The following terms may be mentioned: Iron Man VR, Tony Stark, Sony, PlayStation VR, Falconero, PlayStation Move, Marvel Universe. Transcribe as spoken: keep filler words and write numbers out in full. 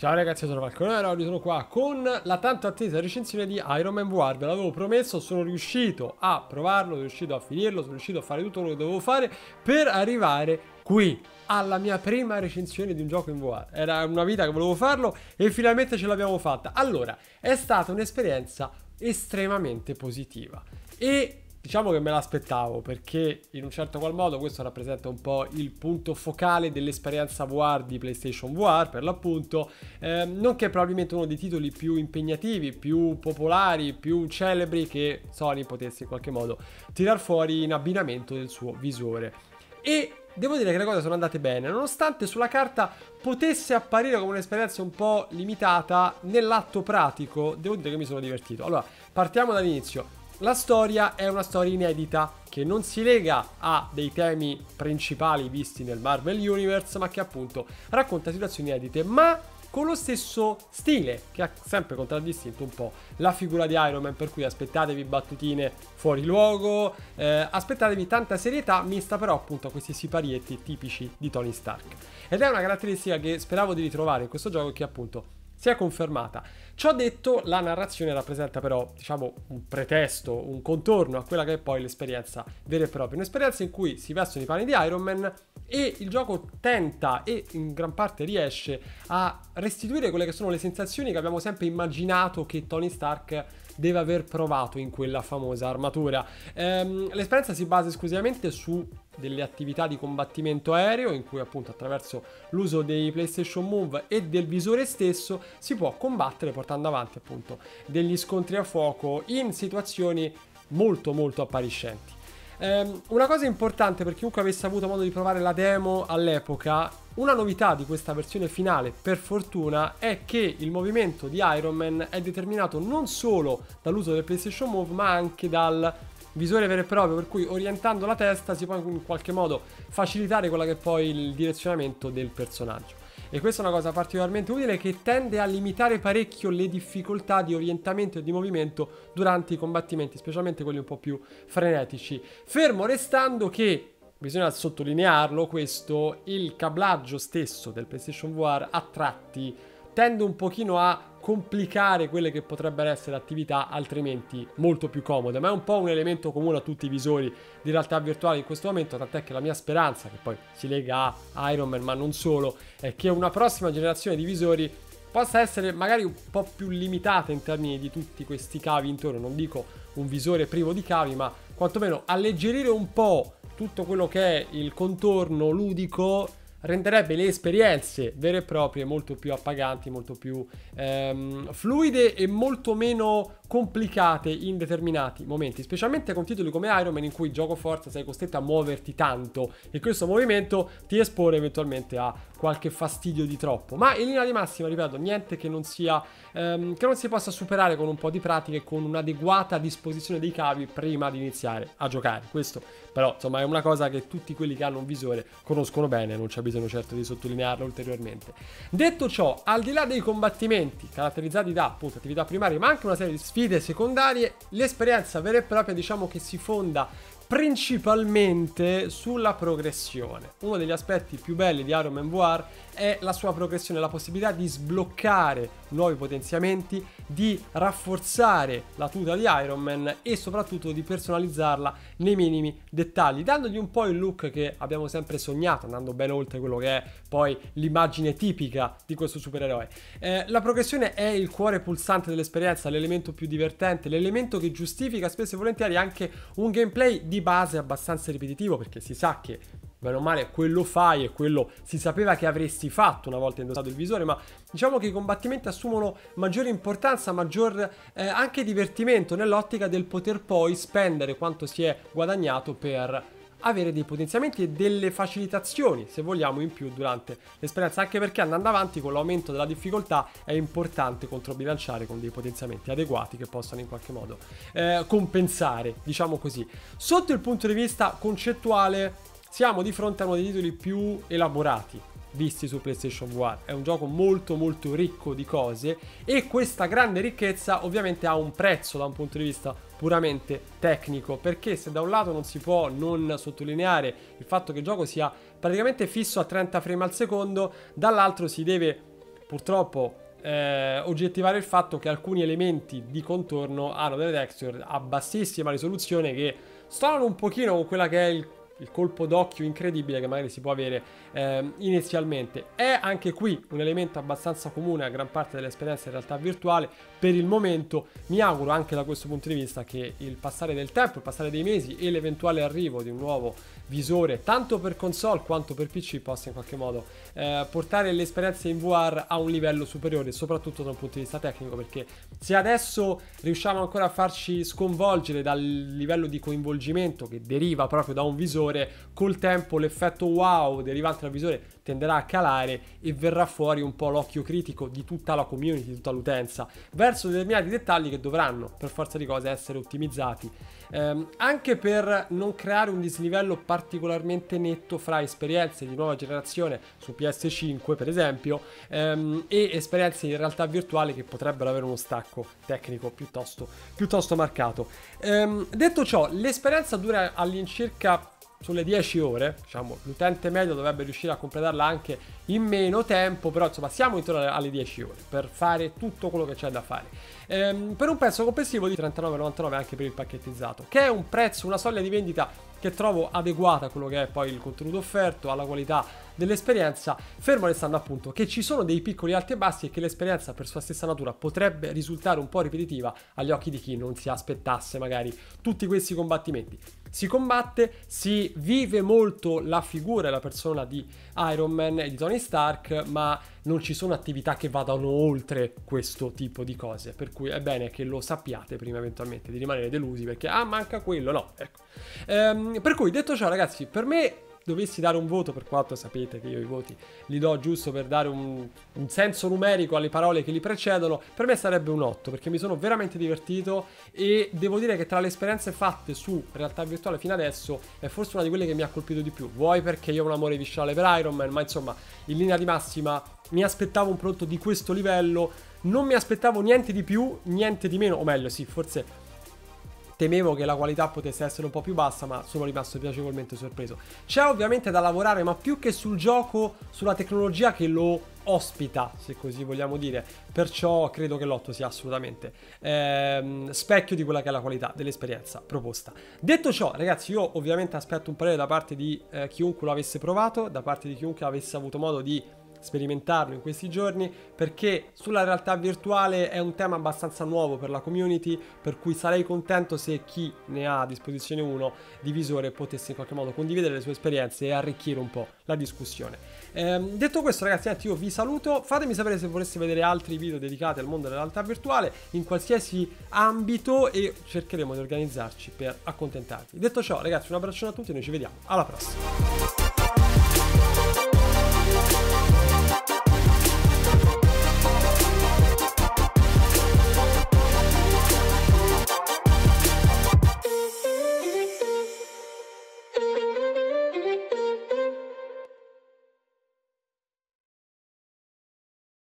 Ciao ragazzi, sono Falconero, oggi sono qua con la tanto attesa recensione di Iron Man V R. Ve l'avevo promesso, sono riuscito a provarlo, sono riuscito a finirlo, sono riuscito a fare tutto quello che dovevo fare per arrivare qui alla mia prima recensione di un gioco in V R. Era una vita che volevo farlo e finalmente ce l'abbiamo fatta. Allora, è stata un'esperienza estremamente positiva e diciamo che me l'aspettavo, perché in un certo qual modo questo rappresenta un po' il punto focale dell'esperienza V R di PlayStation V R, per l'appunto, eh, nonché probabilmente uno dei titoli più impegnativi, più popolari, più celebri che Sony potesse in qualche modo tirar fuori in abbinamento del suo visore. E devo dire che le cose sono andate bene, nonostante sulla carta potesse apparire come un'esperienza un po' limitata, nell'atto pratico devo dire che mi sono divertito. Allora, partiamo dall'inizio. La storia è una storia inedita che non si lega a dei temi principali visti nel Marvel Universe, ma che appunto racconta situazioni inedite, ma con lo stesso stile che ha sempre contraddistinto un po' la figura di Iron Man, per cui aspettatevi battutine fuori luogo, eh, aspettatevi tanta serietà mista però appunto a questi siparietti tipici di Tony Stark. Ed è una caratteristica che speravo di ritrovare in questo gioco, che appunto si è confermata. Ciò detto, la narrazione rappresenta però, diciamo, un pretesto, un contorno a quella che è poi l'esperienza vera e propria. Un'esperienza in cui si vestono i panni di Iron Man e il gioco tenta, e in gran parte riesce, a restituire quelle che sono le sensazioni che abbiamo sempre immaginato che Tony Stark deve aver provato in quella famosa armatura. Ehm, l'esperienza si basa esclusivamente su delle attività di combattimento aereo, in cui appunto attraverso l'uso dei PlayStation Move e del visore stesso si può combattere portando avanti appunto degli scontri a fuoco in situazioni molto molto appariscenti. Ehm, una cosa importante per chiunque avesse avuto modo di provare la demo all'epoca, una novità di questa versione finale, per fortuna, è che il movimento di Iron Man è determinato non solo dall'uso del PlayStation Move, ma anche dal visore vero e proprio, per cui orientando la testa si può in qualche modo facilitare quella che è poi il direzionamento del personaggio. E questa è una cosa particolarmente utile, che tende a limitare parecchio le difficoltà di orientamento e di movimento durante i combattimenti, specialmente quelli un po' più frenetici. Fermo restando che, bisogna sottolinearlo questo, il cablaggio stesso del PlayStation V R a tratti tende un pochino a complicare quelle che potrebbero essere attività altrimenti molto più comode, ma è un po' un elemento comune a tutti i visori di realtà virtuale in questo momento, tant'è che la mia speranza, che poi si lega a Iron Man ma non solo, è che una prossima generazione di visori possa essere magari un po' più limitata in termini di tutti questi cavi intorno. Non dico un visore privo di cavi, ma quantomeno alleggerire un po' tutto quello che è il contorno ludico renderebbe le esperienze vere e proprie molto più appaganti, molto più ehm, fluide e molto meno complicate in determinati momenti, specialmente con titoli come Iron Man, in cui gioco forza sei costretto a muoverti tanto e questo movimento ti espone eventualmente a qualche fastidio di troppo. Ma in linea di massima, ripeto, niente che non sia ehm, che non si possa superare con un po' di pratica e con un'adeguata disposizione dei cavi prima di iniziare a giocare. Questo però insomma è una cosa che tutti quelli che hanno un visore conoscono bene, non c'è bisogno certo di sottolinearlo ulteriormente. Detto ciò, al di là dei combattimenti caratterizzati da appunto attività primarie, ma anche una serie di sfide secondarie, l'esperienza vera e propria diciamo che si fonda principalmente sulla progressione. Uno degli aspetti più belli di Iron Man V R è la sua progressione, la possibilità di sbloccare nuovi potenziamenti, di rafforzare la tuta di Iron Man e soprattutto di personalizzarla nei minimi dettagli, dandogli un po' il look che abbiamo sempre sognato, andando ben oltre quello che è poi l'immagine tipica di questo supereroe. Eh, la progressione è il cuore pulsante dell'esperienza, l'elemento più divertente, l'elemento che giustifica spesso e volentieri anche un gameplay di base abbastanza ripetitivo, perché si sa che bene o male quello fai e quello si sapeva che avresti fatto una volta indossato il visore, ma diciamo che i combattimenti assumono maggiore importanza, maggior eh, anche divertimento, nell'ottica del poter poi spendere quanto si è guadagnato per avere dei potenziamenti e delle facilitazioni, se vogliamo, in più durante l'esperienza, anche perché andando avanti con l'aumento della difficoltà è importante controbilanciare con dei potenziamenti adeguati che possano in qualche modo eh, compensare, diciamo così. Sotto il punto di vista concettuale siamo di fronte a uno dei titoli più elaborati visti su PlayStation V R. È un gioco molto molto ricco di cose e questa grande ricchezza ovviamente ha un prezzo da un punto di vista puramente tecnico, perché se da un lato non si può non sottolineare il fatto che il gioco sia praticamente fisso a trenta frame al secondo, dall'altro si deve purtroppo eh, oggettivare il fatto che alcuni elementi di contorno hanno delle texture a bassissima risoluzione che stanno un pochino con quella che è il, il colpo d'occhio incredibile che magari si può avere eh, inizialmente. È anche qui un elemento abbastanza comune a gran parte dell'esperienza in realtà virtuale. Per il momento mi auguro anche da questo punto di vista che il passare del tempo, il passare dei mesi e l'eventuale arrivo di un nuovo visore tanto per console quanto per P C possa in qualche modo eh, portare le esperienze in V R a un livello superiore, soprattutto da un punto di vista tecnico, perché se adesso riusciamo ancora a farci sconvolgere dal livello di coinvolgimento che deriva proprio da un visore, col tempo l'effetto wow derivante dal visore tenderà a calare e verrà fuori un po' l'occhio critico di tutta la community, di tutta l'utenza, verso determinati dettagli che dovranno per forza di cose essere ottimizzati, eh, anche per non creare un dislivello particolare particolarmente netto fra esperienze di nuova generazione su P S cinque per esempio ehm, e esperienze in realtà virtuale che potrebbero avere uno stacco tecnico piuttosto, piuttosto marcato. Ehm, detto ciò, l'esperienza dura all'incirca sulle dieci ore, diciamo l'utente medio dovrebbe riuscire a completarla anche in meno tempo, però insomma siamo intorno alle dieci ore per fare tutto quello che c'è da fare, ehm, per un prezzo complessivo di trentanove e novantanove anche per il pacchettizzato, che è un prezzo, una soglia di vendita che trovo adeguata a quello che è poi il contenuto offerto, alla qualità dell'esperienza, fermo restando appunto che ci sono dei piccoli alti e bassi e che l'esperienza per sua stessa natura potrebbe risultare un po' ripetitiva agli occhi di chi non si aspettasse magari tutti questi combattimenti. Si combatte, si vive molto la figura e la persona di Iron Man e di Tony Stark, ma non ci sono attività che vadano oltre questo tipo di cose, per cui è bene che lo sappiate prima eventualmente di rimanere delusi perché ah manca quello, no, ecco. Ehm, per cui detto ciò ragazzi, per me dovessi dare un voto, per quanto sapete che io i voti li do giusto per dare un, un senso numerico alle parole che li precedono, per me sarebbe un otto, perché mi sono veramente divertito e devo dire che tra le esperienze fatte su realtà virtuale fino adesso è forse una di quelle che mi ha colpito di più, vuoi perché io ho un amore viscerale per Iron Man, ma insomma in linea di massima mi aspettavo un prodotto di questo livello, non mi aspettavo niente di più, niente di meno, o meglio sì, forse temevo che la qualità potesse essere un po' più bassa, ma sono rimasto piacevolmente sorpreso. C'è ovviamente da lavorare, ma più che sul gioco, sulla tecnologia che lo ospita, se così vogliamo dire. Perciò credo che l'otto sia assolutamente ehm, specchio di quella che è la qualità dell'esperienza proposta. Detto ciò, ragazzi, io ovviamente aspetto un parere da parte di eh, chiunque lo avesse provato, da parte di chiunque avesse avuto modo di sperimentarlo in questi giorni, perché sulla realtà virtuale è un tema abbastanza nuovo per la community, per cui sarei contento se chi ne ha a disposizione uno di visore potesse in qualche modo condividere le sue esperienze e arricchire un po' la discussione. Ehm, detto questo ragazzi, io vi saluto, fatemi sapere se voleste vedere altri video dedicati al mondo della realtà virtuale in qualsiasi ambito e cercheremo di organizzarci per accontentarvi. Detto ciò ragazzi, un abbraccione a tutti e noi ci vediamo alla prossima.